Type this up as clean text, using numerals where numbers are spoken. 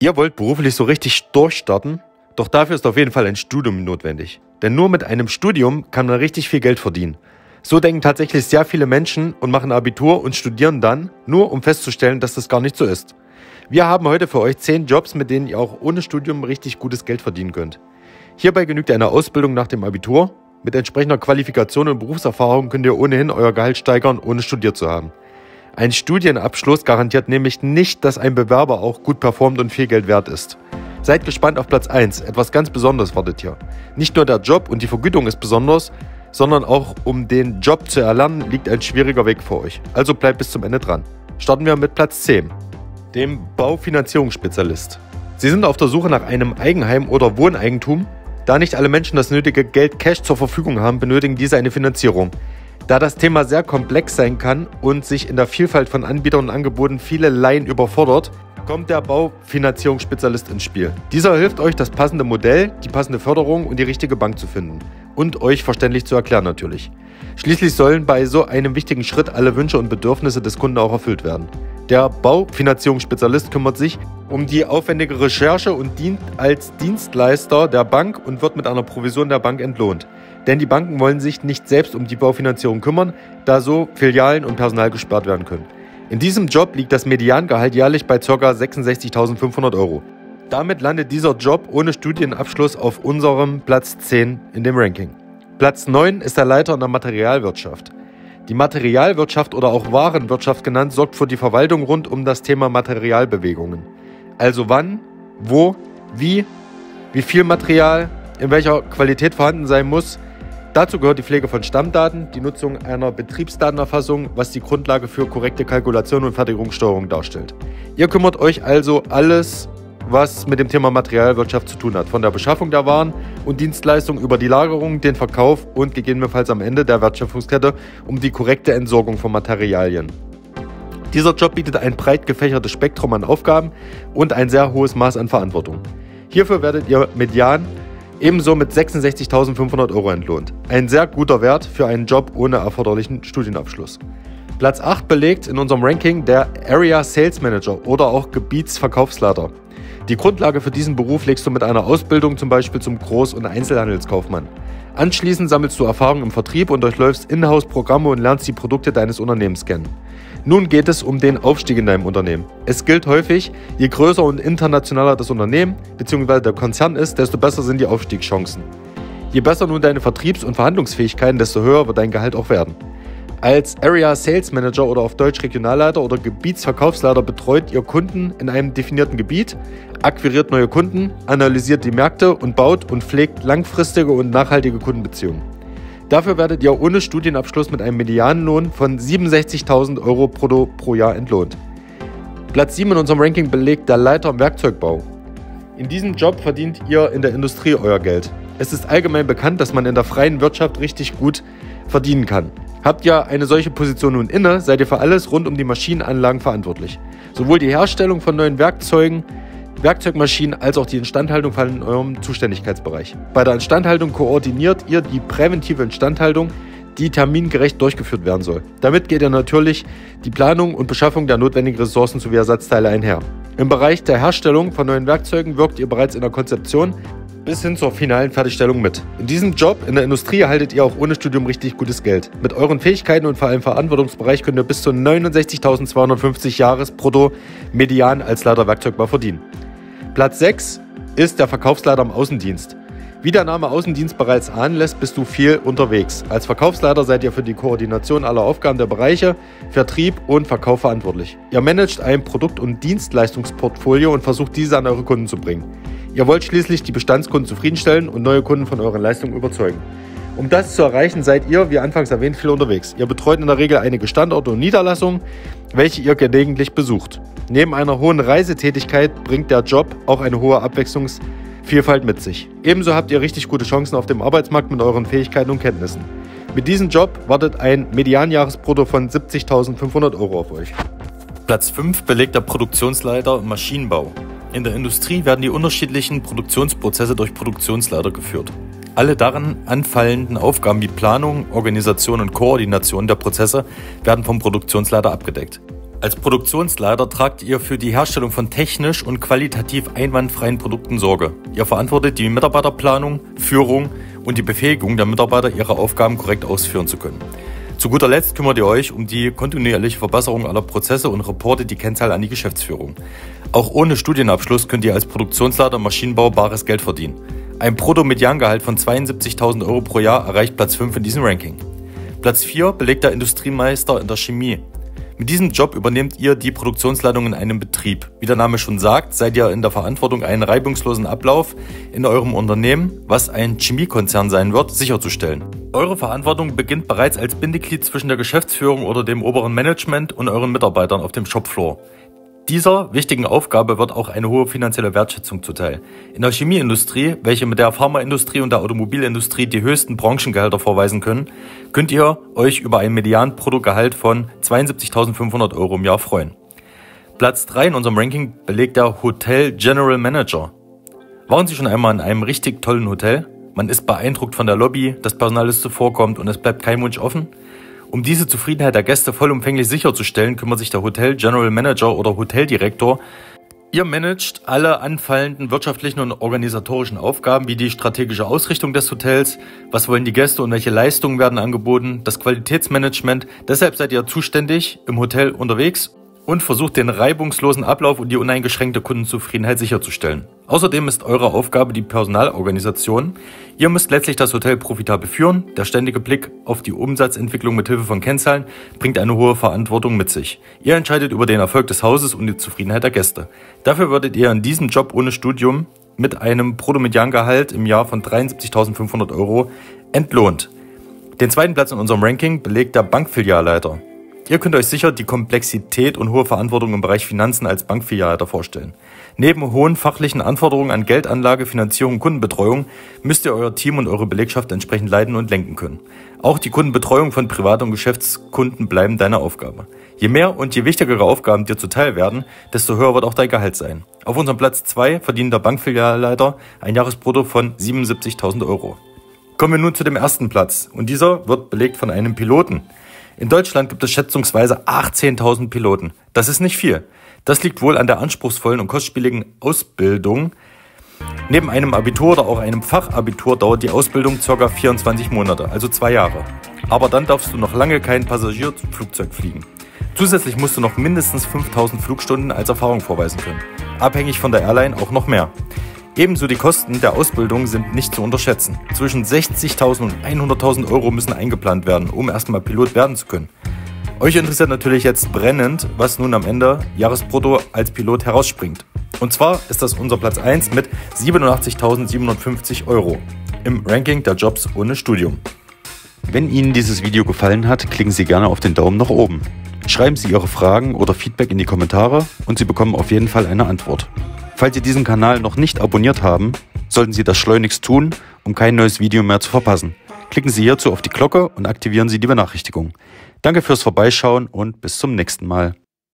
Ihr wollt beruflich so richtig durchstarten? Doch dafür ist auf jeden Fall ein Studium notwendig. Denn nur mit einem Studium kann man richtig viel Geld verdienen. So denken tatsächlich sehr viele Menschen und machen Abitur und studieren dann, nur um festzustellen, dass das gar nicht so ist. Wir haben heute für euch 10 Jobs, mit denen ihr auch ohne Studium richtig gutes Geld verdienen könnt. Hierbei genügt eine Ausbildung nach dem Abitur. Mit entsprechender Qualifikation und Berufserfahrung könnt ihr ohnehin euer Gehalt steigern, ohne studiert zu haben. Ein Studienabschluss garantiert nämlich nicht, dass ein Bewerber auch gut performt und viel Geld wert ist. Seid gespannt auf Platz 1, etwas ganz Besonderes wartet hier. Nicht nur der Job und die Vergütung ist besonders, sondern auch um den Job zu erlernen, liegt ein schwieriger Weg vor euch. Also bleibt bis zum Ende dran. Starten wir mit Platz 10, dem Baufinanzierungsspezialist. Sie sind auf der Suche nach einem Eigenheim oder Wohneigentum. Da nicht alle Menschen das nötige Geld Cash zur Verfügung haben, benötigen diese eine Finanzierung. Da das Thema sehr komplex sein kann und sich in der Vielfalt von Anbietern und Angeboten viele Laien überfordert, kommt der Baufinanzierungsspezialist ins Spiel. Dieser hilft euch, das passende Modell, die passende Förderung und die richtige Bank zu finden und euch verständlich zu erklären natürlich. Schließlich sollen bei so einem wichtigen Schritt alle Wünsche und Bedürfnisse des Kunden auch erfüllt werden. Der Baufinanzierungsspezialist kümmert sich um die aufwendige Recherche und dient als Dienstleister der Bank und wird mit einer Provision der Bank entlohnt. Denn die Banken wollen sich nicht selbst um die Baufinanzierung kümmern, da so Filialen und Personal gespart werden können. In diesem Job liegt das Mediangehalt jährlich bei ca. 66.500 €. Damit landet dieser Job ohne Studienabschluss auf unserem Platz 10 in dem Ranking. Platz 9 ist der Leiter in der Materialwirtschaft. Die Materialwirtschaft oder auch Warenwirtschaft genannt sorgt für die Verwaltung rund um das Thema Materialbewegungen. Also wann, wo, wie viel Material, in welcher Qualität vorhanden sein muss. Dazu gehört die Pflege von Stammdaten, die Nutzung einer Betriebsdatenerfassung, was die Grundlage für korrekte Kalkulation und Fertigungssteuerung darstellt. Ihr kümmert euch also alles, was mit dem Thema Materialwirtschaft zu tun hat, von der Beschaffung der Waren und Dienstleistungen über die Lagerung, den Verkauf und gegebenenfalls am Ende der Wertschöpfungskette um die korrekte Entsorgung von Materialien. Dieser Job bietet ein breit gefächertes Spektrum an Aufgaben und ein sehr hohes Maß an Verantwortung. Hierfür werdet ihr median ebenso mit 66.500 € entlohnt. Ein sehr guter Wert für einen Job ohne erforderlichen Studienabschluss. Platz 8 belegt in unserem Ranking der Area Sales Manager oder auch Gebietsverkaufsleiter. Die Grundlage für diesen Beruf legst du mit einer Ausbildung zum Beispiel zum Groß- und Einzelhandelskaufmann. Anschließend sammelst du Erfahrung im Vertrieb und durchläufst Inhouse-Programme und lernst die Produkte deines Unternehmens kennen. Nun geht es um den Aufstieg in deinem Unternehmen. Es gilt häufig, je größer und internationaler das Unternehmen bzw. der Konzern ist, desto besser sind die Aufstiegschancen. Je besser nun deine Vertriebs- und Verhandlungsfähigkeiten, desto höher wird dein Gehalt auch werden. Als Area Sales Manager oder auf Deutsch Regionalleiter oder Gebietsverkaufsleiter betreut ihr Kunden in einem definierten Gebiet, akquiriert neue Kunden, analysiert die Märkte und baut und pflegt langfristige und nachhaltige Kundenbeziehungen. Dafür werdet ihr ohne Studienabschluss mit einem Medianlohn von 67.000 € pro Jahr entlohnt. Platz 7 in unserem Ranking belegt der Leiter im Werkzeugbau. In diesem Job verdient ihr in der Industrie euer Geld. Es ist allgemein bekannt, dass man in der freien Wirtschaft richtig gut verdienen kann. Habt ihr eine solche Position nun inne, seid ihr für alles rund um die Maschinenanlagen verantwortlich. Sowohl die Herstellung von neuen Werkzeugen, Werkzeugmaschinen als auch die Instandhaltung fallen in eurem Zuständigkeitsbereich. Bei der Instandhaltung koordiniert ihr die präventive Instandhaltung, die termingerecht durchgeführt werden soll. Damit geht ihr natürlich die Planung und Beschaffung der notwendigen Ressourcen sowie Ersatzteile einher. Im Bereich der Herstellung von neuen Werkzeugen wirkt ihr bereits in der Konzeption bis hin zur finalen Fertigstellung mit. In diesem Job in der Industrie erhaltet ihr auch ohne Studium richtig gutes Geld. Mit euren Fähigkeiten und vor allem Verantwortungsbereich könnt ihr bis zu 69.250 Jahresbrutto median als Leiter Werkzeugbau verdienen. Platz 6 ist der Verkaufsleiter im Außendienst. Wie der Name Außendienst bereits ahnen lässt, bist du viel unterwegs. Als Verkaufsleiter seid ihr für die Koordination aller Aufgaben der Bereiche, Vertrieb und Verkauf verantwortlich. Ihr managt ein Produkt- und Dienstleistungsportfolio und versucht diese an eure Kunden zu bringen. Ihr wollt schließlich die Bestandskunden zufriedenstellen und neue Kunden von euren Leistungen überzeugen. Um das zu erreichen, seid ihr, wie anfangs erwähnt, viel unterwegs. Ihr betreut in der Regel einige Standorte und Niederlassungen, welche ihr gelegentlich besucht. Neben einer hohen Reisetätigkeit bringt der Job auch eine hohe Abwechslungsvielfalt mit sich. Ebenso habt ihr richtig gute Chancen auf dem Arbeitsmarkt mit euren Fähigkeiten und Kenntnissen. Mit diesem Job wartet ein Medianjahresbrutto von 70.500 € auf euch. Platz 5 belegt der Produktionsleiter im Maschinenbau. In der Industrie werden die unterschiedlichen Produktionsprozesse durch Produktionsleiter geführt. Alle darin anfallenden Aufgaben wie Planung, Organisation und Koordination der Prozesse werden vom Produktionsleiter abgedeckt. Als Produktionsleiter tragt ihr für die Herstellung von technisch und qualitativ einwandfreien Produkten Sorge. Ihr verantwortet die Mitarbeiterplanung, Führung und die Befähigung der Mitarbeiter, ihre Aufgaben korrekt ausführen zu können. Zu guter Letzt kümmert ihr euch um die kontinuierliche Verbesserung aller Prozesse und reportet die Kennzahl an die Geschäftsführung. Auch ohne Studienabschluss könnt ihr als Produktionsleiter im Maschinenbau bares Geld verdienen. Ein Brutto-Mediangehalt von 72.000 € pro Jahr erreicht Platz 5 in diesem Ranking. Platz 4 belegt der Industriemeister in der Chemie. Mit diesem Job übernehmt ihr die Produktionsleitung in einem Betrieb. Wie der Name schon sagt, seid ihr in der Verantwortung, einen reibungslosen Ablauf in eurem Unternehmen, was ein Chemiekonzern sein wird, sicherzustellen. Eure Verantwortung beginnt bereits als Bindeglied zwischen der Geschäftsführung oder dem oberen Management und euren Mitarbeitern auf dem Shopfloor. Dieser wichtigen Aufgabe wird auch eine hohe finanzielle Wertschätzung zuteil. In der Chemieindustrie, welche mit der Pharmaindustrie und der Automobilindustrie die höchsten Branchengehälter vorweisen können, könnt ihr euch über ein Medianbruttogehalt von 72.500 € im Jahr freuen. Platz 3 in unserem Ranking belegt der Hotel General Manager. Waren Sie schon einmal in einem richtig tollen Hotel? Man ist beeindruckt von der Lobby, das Personal ist zuvorkommend und es bleibt kein Wunsch offen? Um diese Zufriedenheit der Gäste vollumfänglich sicherzustellen, kümmert sich der Hotel General Manager oder Hoteldirektor. Ihr managt alle anfallenden wirtschaftlichen und organisatorischen Aufgaben wie die strategische Ausrichtung des Hotels, was wollen die Gäste und welche Leistungen werden angeboten, das Qualitätsmanagement. Deshalb seid ihr zuständig im Hotel unterwegs und versucht den reibungslosen Ablauf und die uneingeschränkte Kundenzufriedenheit sicherzustellen. Außerdem ist eure Aufgabe die Personalorganisation. Ihr müsst letztlich das Hotel profitabel führen. Der ständige Blick auf die Umsatzentwicklung mithilfe von Kennzahlen bringt eine hohe Verantwortung mit sich. Ihr entscheidet über den Erfolg des Hauses und die Zufriedenheit der Gäste. Dafür würdet ihr in diesem Job ohne Studium mit einem Bruttomediangehalt im Jahr von 73.500 € entlohnt. Den zweiten Platz in unserem Ranking belegt der Bankfilialleiter. Ihr könnt euch sicher die Komplexität und hohe Verantwortung im Bereich Finanzen als Bankfilialleiter vorstellen. Neben hohen fachlichen Anforderungen an Geldanlage, Finanzierung und Kundenbetreuung müsst ihr euer Team und eure Belegschaft entsprechend leiten und lenken können. Auch die Kundenbetreuung von Privat- und Geschäftskunden bleiben deine Aufgabe. Je mehr und je wichtigere Aufgaben dir zuteil werden, desto höher wird auch dein Gehalt sein. Auf unserem Platz 2 verdient der Bankfilialleiter ein Jahresbrutto von 77.000 €. Kommen wir nun zu dem ersten Platz und dieser wird belegt von einem Piloten. In Deutschland gibt es schätzungsweise 18.000 Piloten. Das ist nicht viel. Das liegt wohl an der anspruchsvollen und kostspieligen Ausbildung. Neben einem Abitur oder auch einem Fachabitur dauert die Ausbildung ca. 24 Monate, also 2 Jahre. Aber dann darfst du noch lange kein Passagierflugzeug fliegen. Zusätzlich musst du noch mindestens 5.000 Flugstunden als Erfahrung vorweisen können. Abhängig von der Airline auch noch mehr. Ebenso die Kosten der Ausbildung sind nicht zu unterschätzen. Zwischen 60.000 und 100.000 € müssen eingeplant werden, um erstmal Pilot werden zu können. Euch interessiert natürlich jetzt brennend, was nun am Ende Jahresbrutto als Pilot herausspringt. Und zwar ist das unser Platz 1 mit 87.750 € im Ranking der Jobs ohne Studium. Wenn Ihnen dieses Video gefallen hat, klicken Sie gerne auf den Daumen nach oben. Schreiben Sie Ihre Fragen oder Feedback in die Kommentare und Sie bekommen auf jeden Fall eine Antwort. Falls Sie diesen Kanal noch nicht abonniert haben, sollten Sie das schleunigst tun, um kein neues Video mehr zu verpassen. Klicken Sie hierzu auf die Glocke und aktivieren Sie die Benachrichtigung. Danke fürs Vorbeischauen und bis zum nächsten Mal.